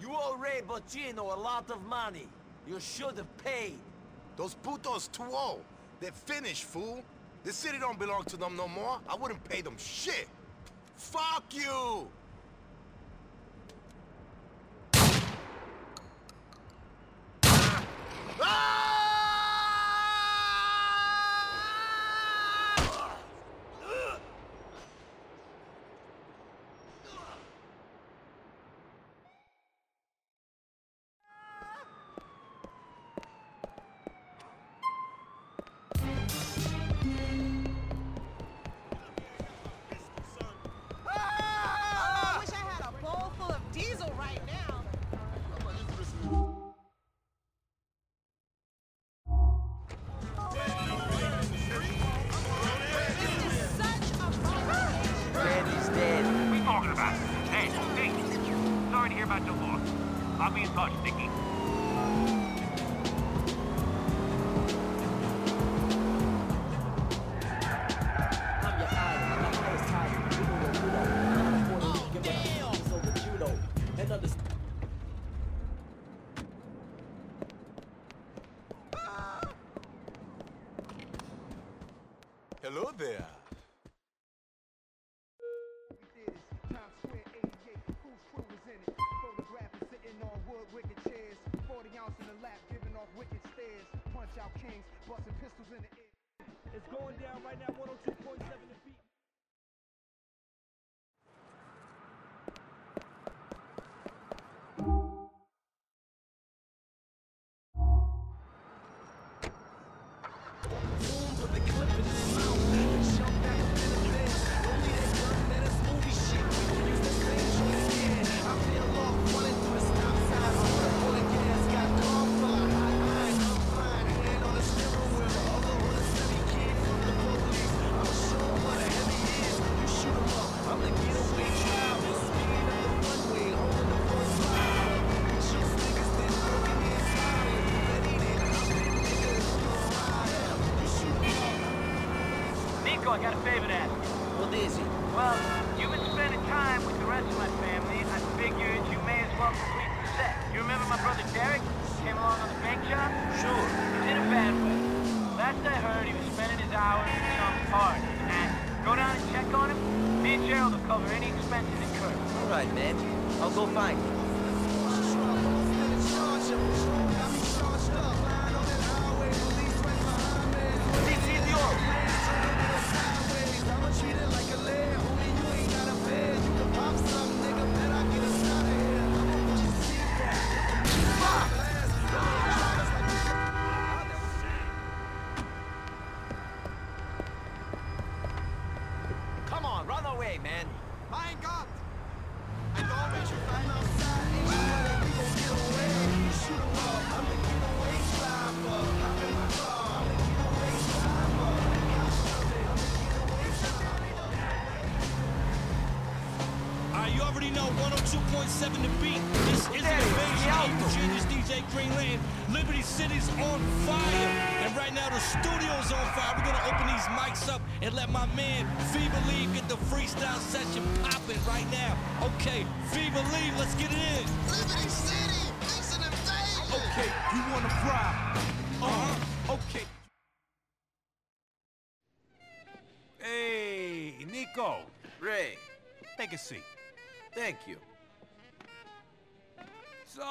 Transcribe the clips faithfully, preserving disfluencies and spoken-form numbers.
You owe Ray Bocchino a lot of money. You should have paid. Those putos too old. They're finished, fool. This city don't belong to them no more. I wouldn't pay them shit. Fuck you! I got a favor to ask. What is it? Well, you've been spending time with the rest of my family, and I figured you may as well complete the set. You remember my brother Derek? Came along on the bank job? Sure. He's in a bad way. Last I heard, he was spending his hours in some party. And go down and check on him. Me and Gerald will cover any expenses incurred. All right, man. I'll go find him. I right, you already know one oh two point seven to beat. This is an invasion of Virginia's D J Greenland. Liberty City's on fire. And right now the studio's on fire. We're going to open these mics up and let my man Fever League get the freestyle session popping right now. Okay, Fever League, let's get it in. Liberty City, it's an invasion. Okay, you want to fry? Uh-huh, okay. Hey, Nico, Ray, take a seat. Thank you. So,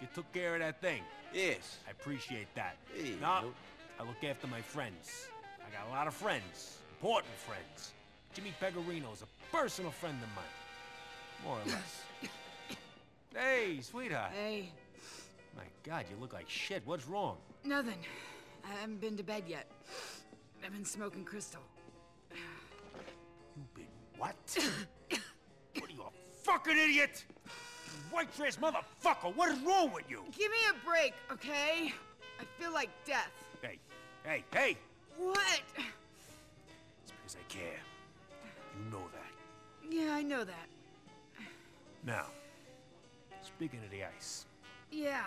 you took care of that thing. Yes. I appreciate that. Hey, no, nope. I look after my friends. I got a lot of friends, important friends. Jimmy Pegarino is a personal friend of mine, more or less. Hey, sweetheart. Hey. My God, you look like shit. What's wrong? Nothing. I haven't been to bed yet. I've been smoking crystal. You've been what? What are you, a fucking idiot? White trash motherfucker, what is wrong with you? Give me a break, okay? I feel like death. Hey, hey, hey! What? It's because I care. You know that. Yeah, I know that. Now, speaking of the ice. Yeah,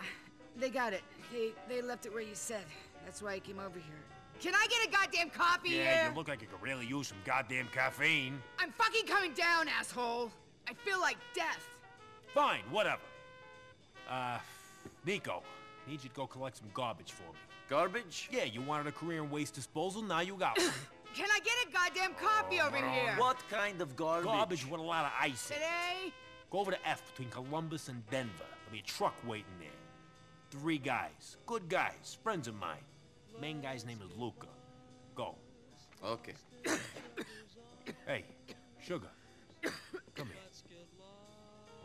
they got it. They, they left it where you said. That's why I came over here. Can I get a goddamn coffee here? Yeah, you look like you could really use some goddamn caffeine. I'm fucking coming down, asshole. I feel like death. Fine, whatever. Uh, Nico, need you to go collect some garbage for me. Garbage? Yeah, you wanted a career in waste disposal, now you got one. Can I get a goddamn coffee oh, over no. here? What kind of garbage? Garbage with a lot of ice in it. Today? Go over to F between Columbus and Denver. There'll be a truck waiting there. Three guys, good guys, friends of mine. Main guy's name is Luca. Go. Okay. Hey, sugar. Come here.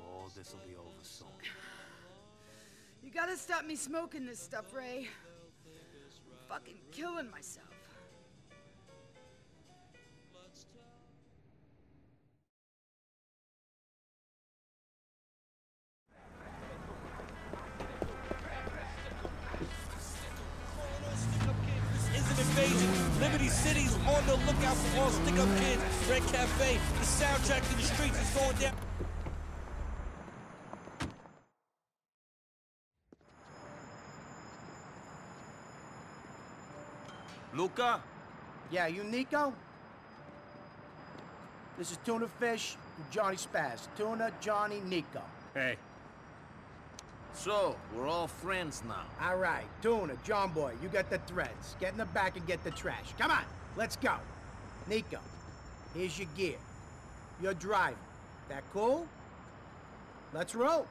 Oh, this'll be over soon. You gotta stop me smoking this stuff, Ray. I'm fucking killing myself. Liberty City's on the lookout for all stick-up kids. Red Cafe, the soundtrack to the streets is going down. Luca? Yeah, you Nico? This is Tuna Fish and Johnny Spaz. Tuna, Johnny, Nico. Hey. So, we're all friends now. All right, Tuna, John Boy, you got the threads. Get in the back and get the trash. Come on, let's go. Nico, here's your gear. You're driving. That cool? Let's roll.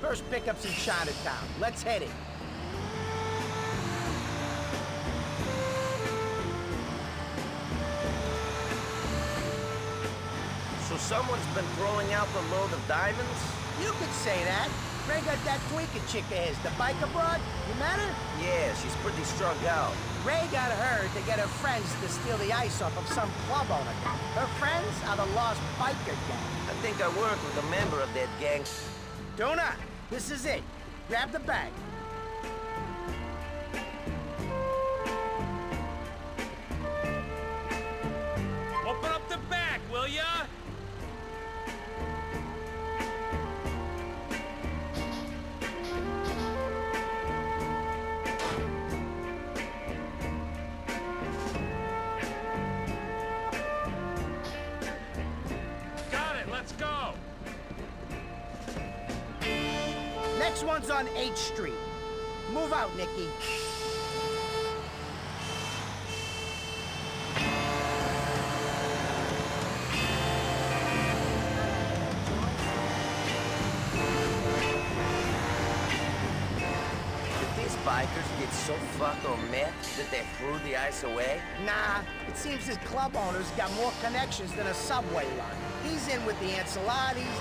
First pickup's in Chartertown. Let's hit it. Someone's been throwing out the load of diamonds? You could say that. Ray got that tweaker chick of his, the bike abroad. You met her? Yeah, she's pretty strung out. Ray got her to get her friends to steal the ice off of some club owner. Her friends are the lost biker gang. I think I worked with a member of that gang. Donut, this is it. Grab the bag. Open up the bag, will ya? Next one's on H Street. Move out, Nikki. Did these bikers get so fucked or mad that they threw the ice away? Nah, it seems this club owner's got more connections than a subway line. He's in with the Ancelottis.